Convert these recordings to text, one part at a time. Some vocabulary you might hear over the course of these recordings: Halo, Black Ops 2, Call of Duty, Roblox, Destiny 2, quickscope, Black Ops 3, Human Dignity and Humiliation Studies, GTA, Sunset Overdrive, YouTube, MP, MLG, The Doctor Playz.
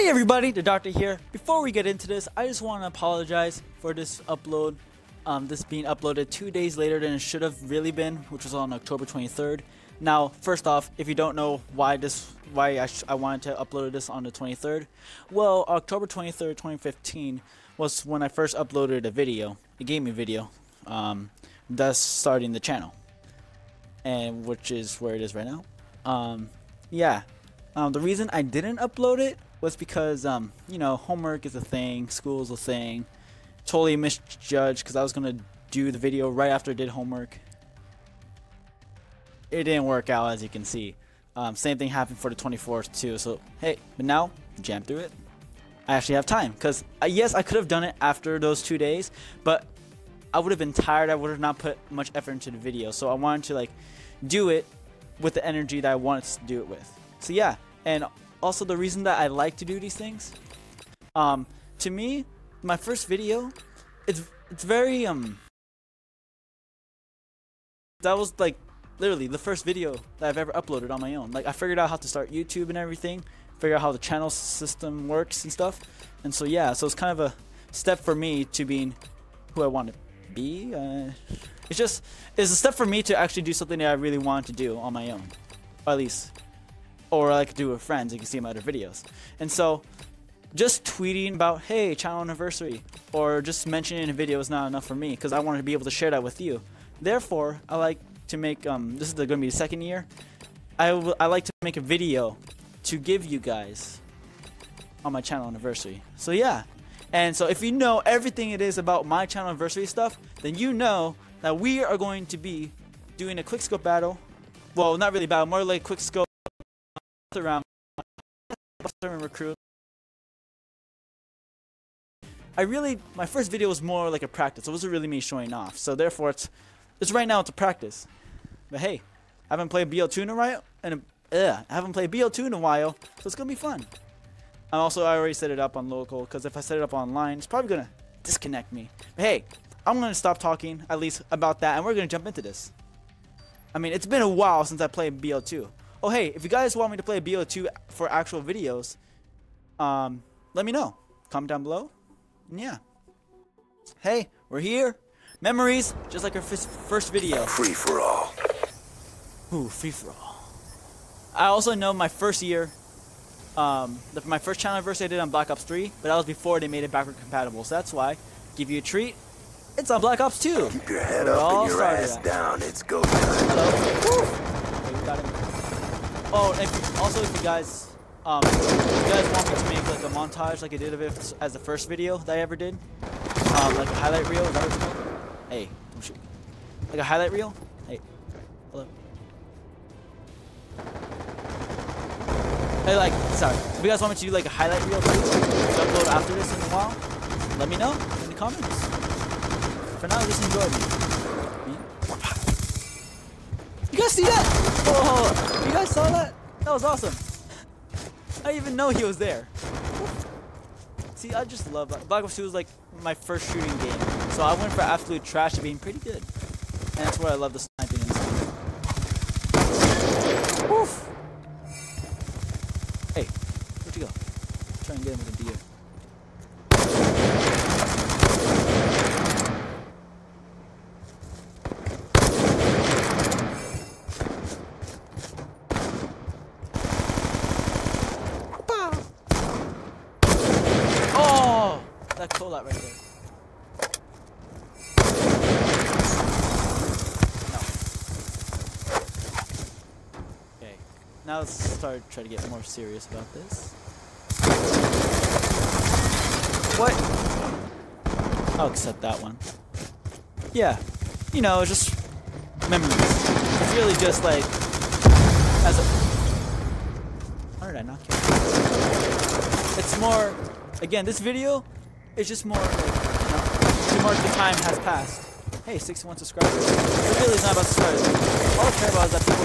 Hey everybody, the Doctor here. Before we get into this, I just want to apologize for this upload, this being uploaded 2 days later than it should have really been, which was on October 23rd. Now, first off, if you don't know why I wanted to upload this on the 23rd, well, October 23rd, 2015 was when I first uploaded a video, a gaming video, thus starting the channel, and which is where it is right now. The reason I didn't upload it was because, you know, homework is a thing, school's a thing. Totally misjudged because I was going to do the video right after I did homework. It didn't work out, as you can see. Same thing happened for the 24th too, so hey, but now, jam through it. I actually have time because, yes, I could have done it after those 2 days, but I would have been tired. I would have not put much effort into the video, so I wanted to, like, do it with the energy that I wanted to do it with. So yeah, and also the reason that I like to do these things, to me, my first video, it's very, that was like literally the first video that I've ever uploaded on my own. Like, I figured out how to start YouTube and everything, figure out how the channel system works and stuff. And so yeah, so it's kind of a step for me to being who I want to be. It's a step for me to actually do something that I really want to do on my own, or at least, or I could do with friends. You can see my other videos. And so just tweeting about, hey, channel anniversary, or just mentioning in a video is not enough for me, because I wanted to be able to share that with you. Therefore, I like to make, this is going to be the second year, I like to make a video to give you guys on my channel anniversary. So yeah, and so if you know everything it is about my channel anniversary stuff, then you know that we are going to be doing a quickscope battle. Well, not really battle, more like quickscope around recruit. My first video was more like a practice. It wasn't really me showing off, so therefore it's right now it's a practice. But hey, I haven't played BO2 in a while, and I haven't played BO2 in a while, so it's gonna be fun. And also, I already set it up on local, because if I set it up online, it's probably gonna disconnect me. But hey, I'm gonna stop talking at least about that, and we're gonna jump into this. I mean, it's been a while since I played BO2. Oh hey, if you guys want me to play BO2 for actual videos, let me know. Comment down below. And yeah. Hey, we're here. Memories, just like our first video. Free for all. Ooh, free for all. I also know my first year, my first channel anniversary I did on Black Ops 3, but that was before they made it backward compatible. So that's why, give you a treat, it's on Black Ops 2. Keep your head up and your ass down. It's go time. Oh, and if you guys, want me to make like a montage, like I did of it as the first video that I ever did, like a highlight reel, is that what it's called? Hey, don't shoot. Like a highlight reel? Hey, hello. Hey, like, sorry. If you guys want me to do like a highlight reel, upload after this in a while, let me know in the comments. For now, just enjoy me. You guys see that? Whoa. You guys saw that? That was awesome. I didn't even know he was there. See, I just love that. Black Ops 2 was like my first shooting game, so I went for absolute trash to being pretty good. And that's where I love the sniping and stuff. Woof! Hey, where'd you go? Try and get him with a deer. That right there. No. Okay, now let's start trying to get more serious about this. What? I'll accept that one. Yeah, you know, just memories. It's really just like, as a... How did I not kill you? It's more, again, this video, it's just more, like, you know, to mark the time has passed. Hey, 61 subscribers. It really is not about subscribers. All I care about is that people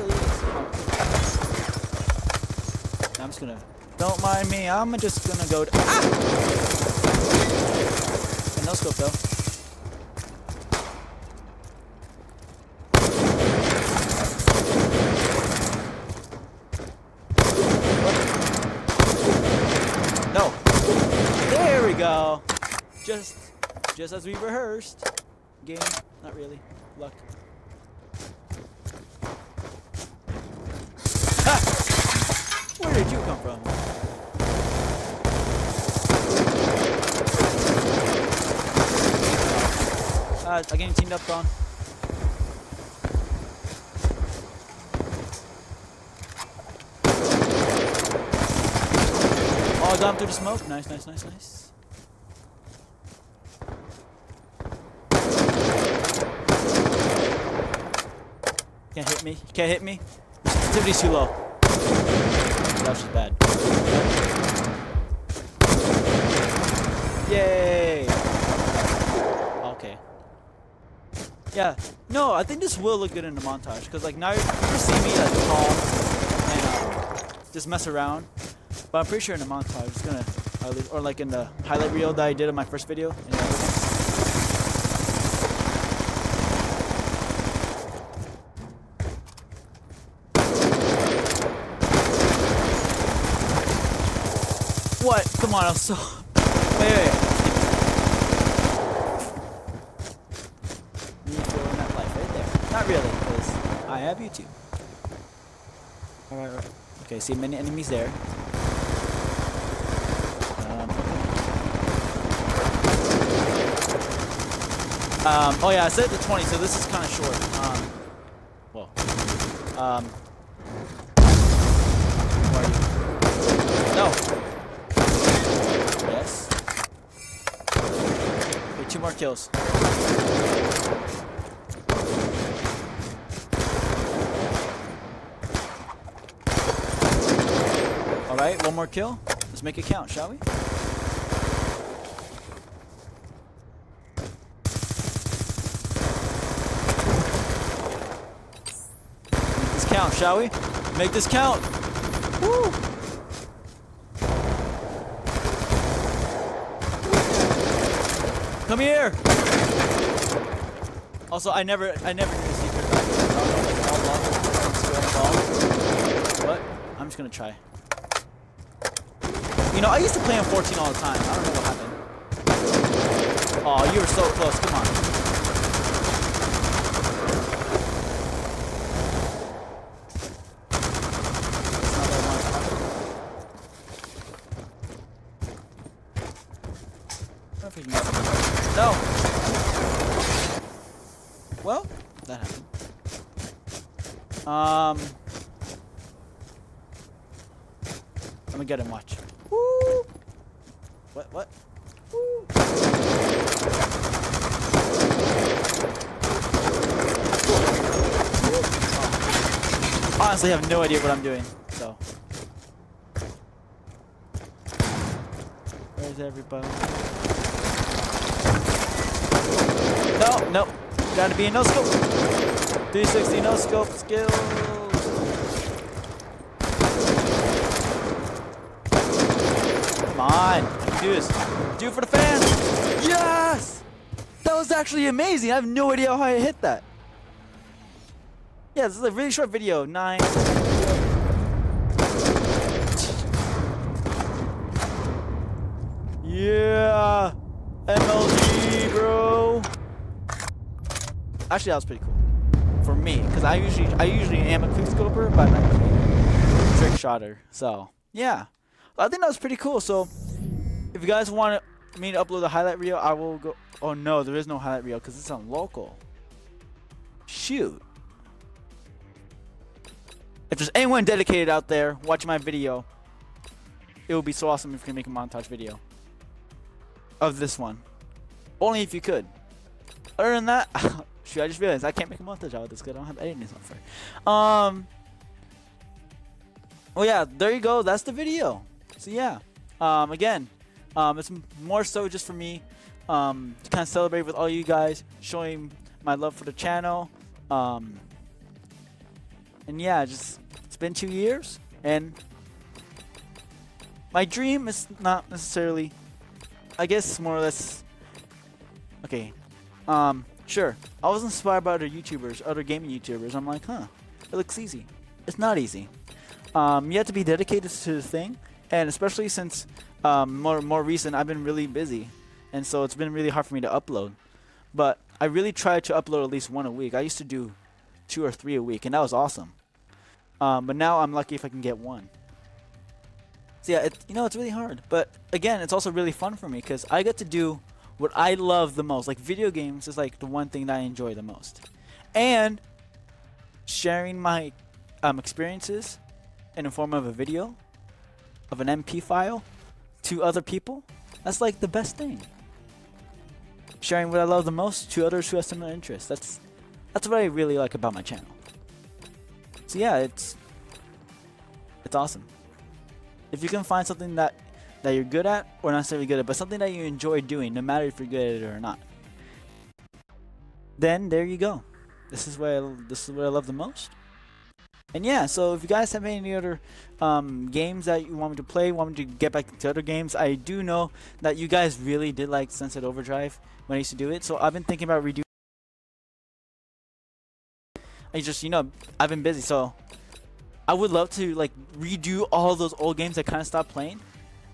are really is. I'm just gonna, don't mind me, I'm just gonna go to, ah! And no scope though. go. Just as we rehearsed. Game, not really. Luck. Ha! Where did you come from? I'm getting teamed up on. Oh, I got him through the smoke. Nice, nice, nice, nice. Can't hit me. You can't hit me. Activity's too low. That was bad. Yay! Okay. Yeah. No, I think this will look good in the montage. Because, like, now you're gonna see me, like, calm and just mess around. But I'm pretty sure in the montage, it's gonna, or like in the highlight reel that I did in my first video. What? Come on, I'm so. Wait, wait. Me throwing that life right there. Not really, because I have YouTube. Alright, right. Okay, see many enemies there. Oh yeah, I set it to 20, so this is kind of short. Where are you? No. Yes. Okay, 2 more kills. All right, 1 more kill. Let's make it count, shall we? Count, shall we? Make this count! Woo! Come here! Also, I never knew a secret about this. What? I'm just gonna try. You know, I used to play on 14 all the time. I don't know what happened. Oh, you were so close. Come on. No! Well, that happened. I'm gonna get him, watch. Woo! What, what? Woo! Oh. Honestly, I have no idea what I'm doing, so. Where's everybody? No, no, gotta be a no scope. 360 no scope skills. Come on, let's do this. Do it for the fans. Yes! That was actually amazing. I have no idea how I hit that. Yeah, this is a really short video. 9. Yeah! MLG, bro. Actually, that was pretty cool for me, because I usually am a quickscoper, but I'm not a trick shotter. So yeah, I think that was pretty cool. So if you guys want me to upload the highlight reel, I will go. Oh no, there is no highlight reel because it's on local. Shoot. If there's anyone dedicated out there watching my video, it would be so awesome if you can make a montage video of this one. Only if you could. Other than that. I just realized I can't make a montage out of this because I don't have editing software. Well, yeah, there you go. That's the video. So yeah, again, it's more so just for me to kind of celebrate with all you guys, showing my love for the channel. And yeah, just it's been 2 years, and my dream is not necessarily, I guess, more or less. Okay. Sure, I was inspired by other YouTubers, other gaming YouTubers. I'm like, huh, it looks easy. It's not easy. You have to be dedicated to the thing, and especially since more recent, I've been really busy, and so it's been really hard for me to upload. But I really tried to upload at least one a week. I used to do 2 or 3 a week, and that was awesome. But now I'm lucky if I can get one. So yeah, you know, it's really hard. But again, it's also really fun for me because I get to do what I love the most. Like, video games is like the one thing that I enjoy the most. And sharing my experiences in the form of a video, of an MP file, to other people, that's like the best thing. Sharing what I love the most to others who have similar interests. That's what I really like about my channel. So yeah, it's awesome. If you can find something that you're good at, or not necessarily good at, but something that you enjoy doing, no matter if you're good at it or not, then there you go. This is what I love the most. And yeah, so if you guys have any other games that you want me to play, want me to get back into other games, I do know that you guys really did like Sunset Overdrive when I used to do it, so I've been thinking about redoing. I just, you know, I've been busy, so I would love to like redo all those old games I kind of stopped playing,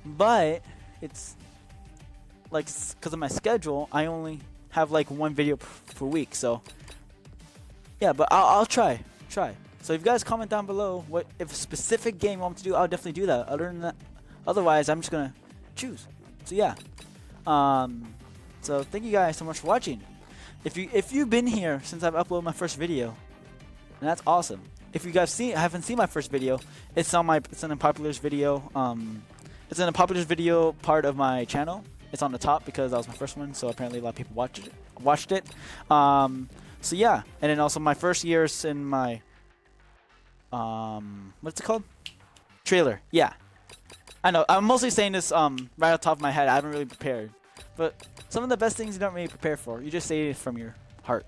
but it's like, because of my schedule, I only have like one video per week, so yeah, but I'll try. So if you guys comment down below if a specific game you want me to do, I'll definitely do that. Other than that, otherwise I'm just gonna choose. So yeah. So thank you guys so much for watching. If you've been here since I've uploaded my first video, and that's awesome. If you guys haven't seen my first video, it's in a Popular's video. It's in a Popular's video part of my channel. It's on the top because that was my first one, so apparently a lot of people watched it. So yeah, and then also my first years in my what's it called? Trailer. Yeah, I know. I'm mostly saying this right off the top of my head. I haven't really prepared, but some of the best things you don't really prepare for. You just say it from your heart.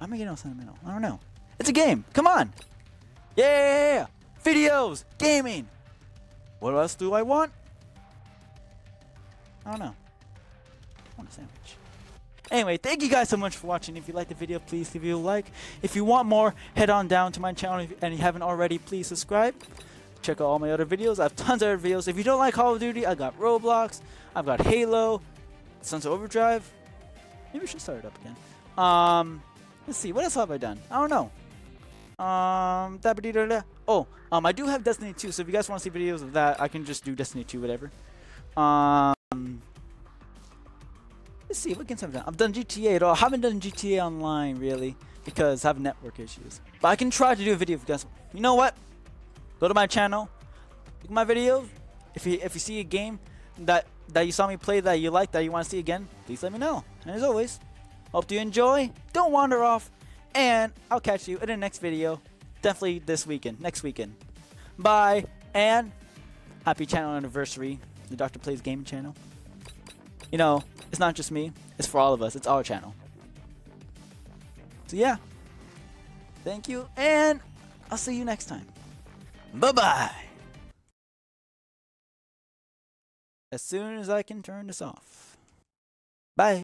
I'm making no sentimental. I don't know. It's a game. Come on. Yeah. Videos, gaming. What else do I want? I don't know. I want a sandwich. Anyway, thank you guys so much for watching. If you liked the video, please leave a like. If you want more, head on down to my channel. And if you haven't already, please subscribe. Check out all my other videos. I have tons of other videos. If you don't like Call of Duty, I've got Roblox. I've got Halo. Sunset Overdrive. Maybe we should start it up again. Let's see. What else have I done? I don't know. I do have Destiny 2. So if you guys want to see videos of that, I can just do Destiny 2, whatever. Let's see what games I've done. I've done GTA at all. I haven't done GTA Online really because I have network issues. But I can try to do a video if you guys. You know what? Go to my channel, look at my videos. If you see a game that you saw me play that you like, that you want to see again, please let me know. And as always, hope you enjoy. Don't wander off, and I'll catch you in the next video. Definitely this weekend, next weekend. Bye, and happy channel anniversary, the Dr. Plays Game channel. You know, it's not just me. It's for all of us. It's our channel. So yeah. Thank you, and I'll see you next time. Bye-bye. As soon as I can turn this off. Bye.